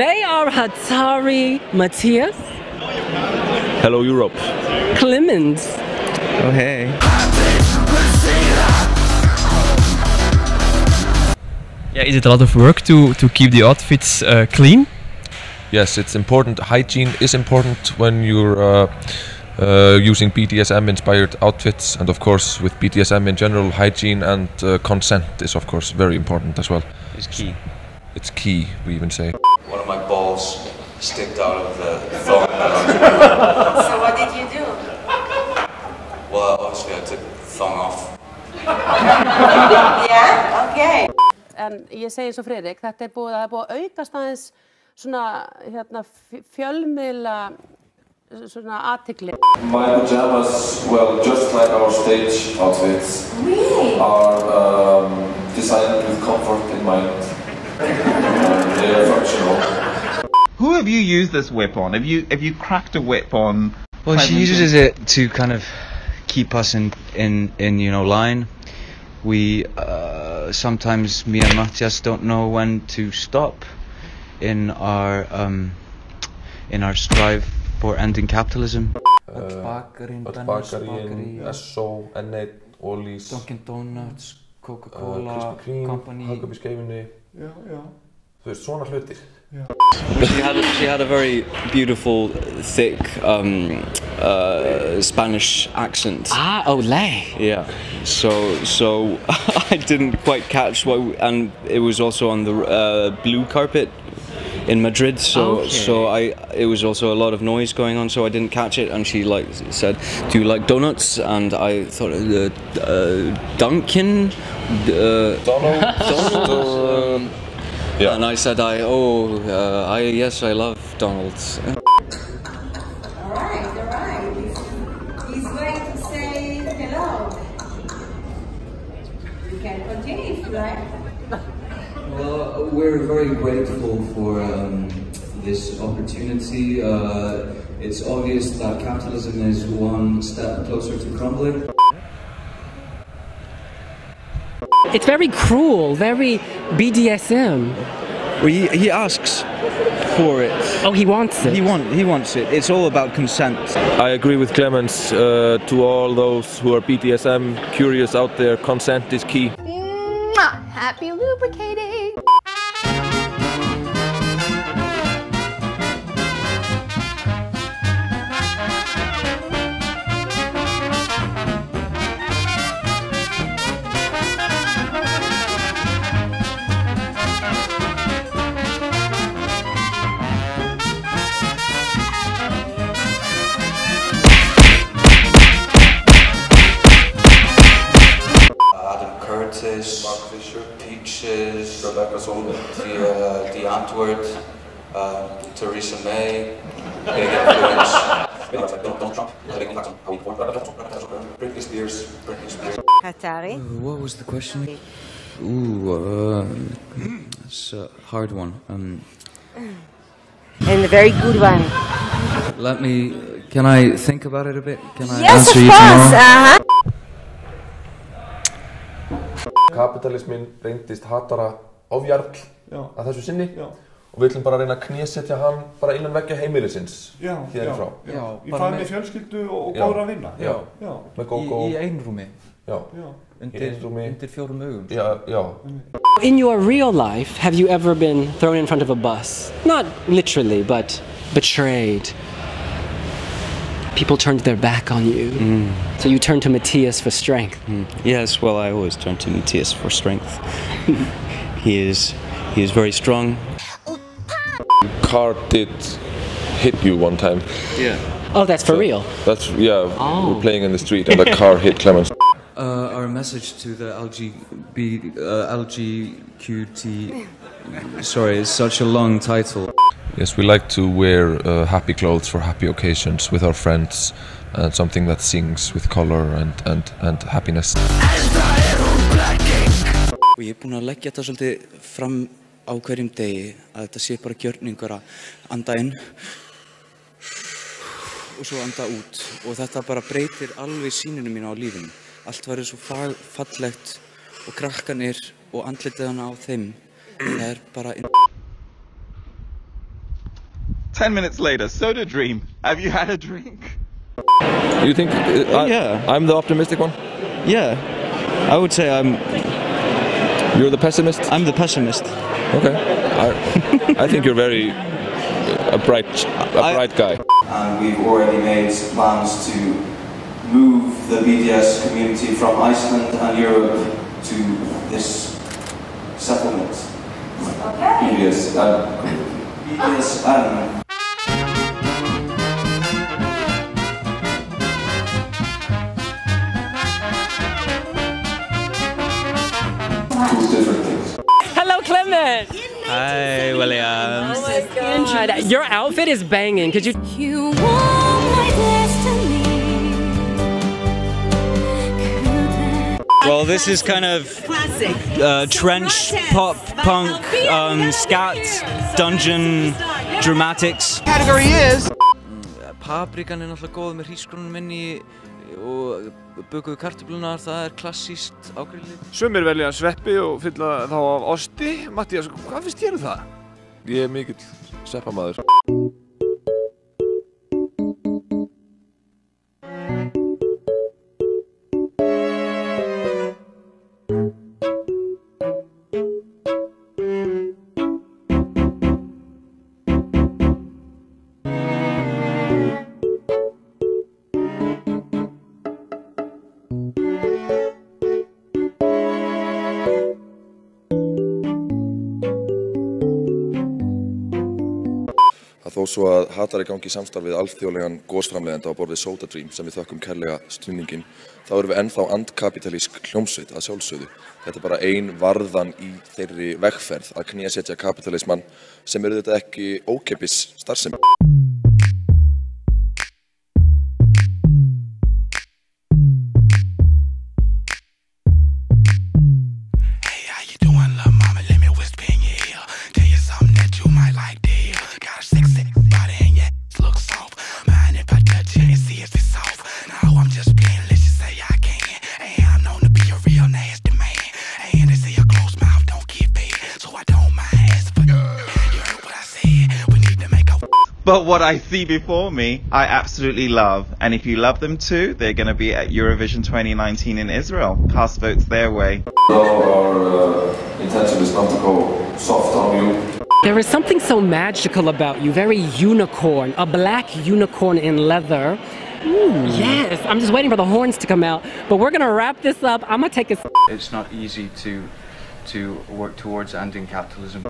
They are Hatari, Matthias. Hello, Europe. Clemens. Oh, hey. Yeah, is it a lot of work to keep the outfits clean? Yes, it's important. Hygiene is important when you're using BDSM-inspired outfits, and of course, with BDSM in general, hygiene and consent is of course very important as well. It's key. It's key, we even say. One of my balls sticked out of the thong. So what did you do? Well, obviously I took the thong off. Yeah? Okay. En ég segi eins og Friðrik, þetta er búið að aukast aðeins svona, hérna, fjölmiðla svona athygli. My pajamas, well, just like our stage outfits, really? Are designed with comfort in mind. They are functional. Who have you used this whip on? Have you cracked a whip on? Well, she uses it to kind of keep us in you know, line. We sometimes, me and Matthias don't know when to stop in our strive for ending capitalism. Bakkerin, SO, N8, Ollie's, Dunkin' Donuts, Coca-Cola Company, Hagabiskefinni. Yeah, yeah. Þú veist, svona hlutir. She had a very beautiful, thick Spanish accent. Ah, olé! Yeah. So I didn't quite catch what, and it was also on the blue carpet in Madrid. So okay. It was also a lot of noise going on. So I didn't catch it, and she like said, "Do you like donuts?" And I thought, Dunkin', Donald. Yeah. And I said, yes, I love Donald's. All right, all right. He's going to say hello. You can continue if you like. Well, we're very grateful for this opportunity. It's obvious that capitalism is one step closer to crumbling. It's very cruel, very BDSM. Well, he asks for it. Oh, he wants it. He wants it. It's all about consent. I agree with Clemens. To all those who are BDSM curious out there, consent is key. Mwah! Happy lubricating. Mark Fisher, Peaches, Rebecca Zoller, the Antwoord, Theresa May, Donald Trump, Britney Spears. Hatari. What was the question? Ooh, that's a hard one. And a very good one. Can I think about it a bit? Can I answer you tomorrow? Yes, of course. Kapitalismin reyndist Hatara ofjarl að þessu sinni og við ætlum bara að reyna að knésetja hann bara innan veggja heimilisins hérifrá. Í fæð með fjölskyldu og góðra vina. Já, með gógó. Í einrúmi. Já, undir fjórum augum. Já. In your real life, have you ever been thrown in front of a bus? Not literally, but betrayed. People turned their back on you, so you turned to Matthias for strength. Yes, well, I always turn to Matthias for strength. he is very strong. The car did hit you one time. Yeah. Oh, that's for real? That's, yeah, we're playing in the street and the car hit Clemens. Our message to the LGBTQ, sorry, it's such a long title. Yes, we like to wear happy clothes for happy occasions with our friends, and something that sings with color and happiness. Ég búin að leggja þetta svolítið fram á hverjum degi að þetta sé bara gjörningur að anda inn og svo anda út og þetta bara breytir alveg sýninu mínu á lífinu. Allt verður svo fallegt og krakkanir og andlitið hana á þeim. Það bara 10 minutes later, soda dream. Have you had a drink? You think? Yeah. I'm the optimistic one? Yeah. I would say I'm... You're the pessimist? I'm the pessimist. Okay. I think you're very... a bright guy. And we've already made plans to move the BDS community from Iceland and Europe to this settlement. Okay. BDS, BDSM. Hello, Clemens. Hi, Williams. Oh my God. Your outfit is banging. Could you? You want my destiny. Well, this is kind of classic trench pop punk scat dungeon dramatics. Category is. Paprikan er náttúrulega góð með hrísgrunum minni og bukuðu kartöflunar, það klassíst ágrillið. Sumir velja sveppi og fylla þá af osti. Mattías, hvað finnst þér það? Ég er mikill sveppamaður. Þó svo að Hatari gangi í samstarfið alþjóðlegan gósframleiðenda á borðið Soda Dream sem við þökkum kærlega stuðninginn, þá erum við ennþá andkapitalísk hljómsveit að sjálfsögðu. Þetta er bara ein varðan í þeirri vegferð að knésetja kapitalismann sem eru þetta ekki ókeypis starfsemi. But what I see before me, I absolutely love. And if you love them too, they're going to be at Eurovision 2019 in Israel. Cast votes their way. Our intention is not to go soft on you. There is something so magical about you, very unicorn, a black unicorn in leather. Ooh, yes, I'm just waiting for the horns to come out. But we're going to wrap this up. I'm going to take a... It's not easy to work towards ending capitalism.